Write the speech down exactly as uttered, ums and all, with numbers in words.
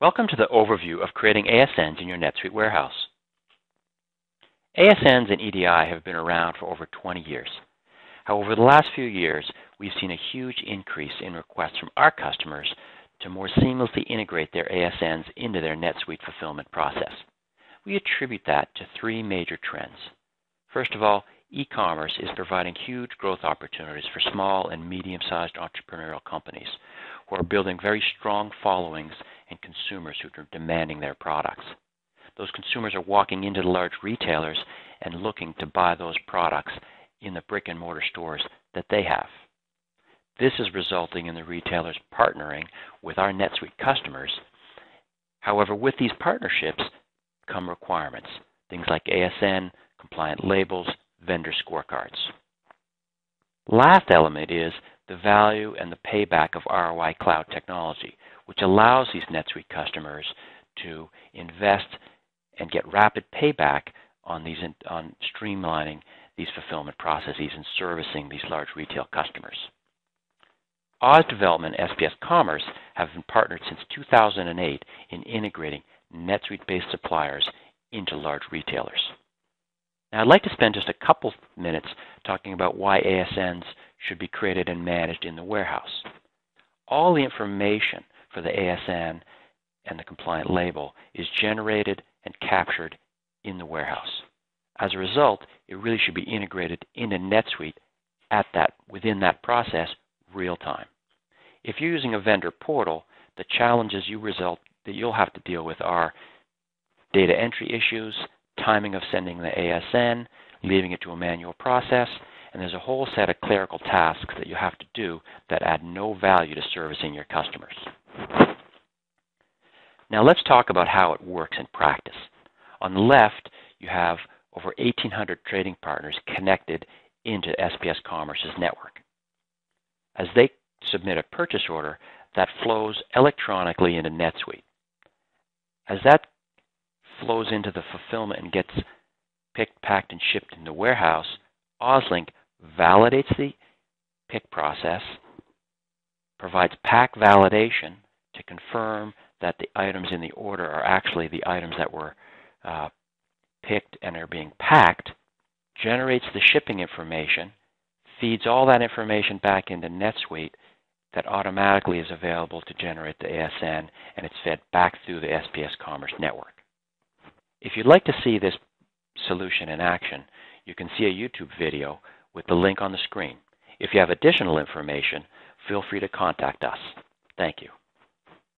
Welcome to the overview of creating A S Ns in your NetSuite warehouse. A S Ns and E D I have been around for over twenty years. However, the last few years, we've seen a huge increase in requests from our customers to more seamlessly integrate their A S Ns into their NetSuite fulfillment process. We attribute that to three major trends. First of all, e-commerce is providing huge growth opportunities for small and medium-sized entrepreneurial companies who are building very strong followings and consumers who are demanding their products. Those consumers are walking into the large retailers and looking to buy those products in the brick-and-mortar stores that they have. This is resulting in the retailers partnering with our NetSuite customers. However, with these partnerships come requirements, things like A S N, compliant labels, vendor scorecards. Last element is the value and the payback of R O I cloud technology, which allows these NetSuite customers to invest and get rapid payback on, these in, on streamlining these fulfillment processes and servicing these large retail customers. OzDevelopment and S P S Commerce have been partnered since two thousand eight in integrating NetSuite-based suppliers into large retailers. Now, I'd like to spend just a couple minutes talking about why A S Ns should be created and managed in the warehouse. All the information for the A S N and the compliant label is generated and captured in the warehouse. As a result, it really should be integrated into NetSuite at that, within that process real time. If you're using a vendor portal, the challenges you result that you'll have to deal with are data entry issues, timing of sending the A S N, leaving it to a manual process, and there's a whole set of clerical tasks that you have to do that add no value to servicing your customers. Now let's talk about how it works in practice. On the left, you have over eighteen hundred trading partners connected into S P S Commerce's network. As they submit a purchase order, that flows electronically into NetSuite. As that flows into the fulfillment and gets picked, packed, and shipped in the warehouse, OzLink validates the pick process, provides pack validation to confirm that the items in the order are actually the items that were uh, picked and are being packed, generates the shipping information, feeds all that information back into NetSuite that automatically is available to generate the A S N, and it's fed back through the S P S Commerce network. If you'd like to see this solution in action, you can see a YouTube video with the link on the screen. If you have additional information, feel free to contact us. Thank you.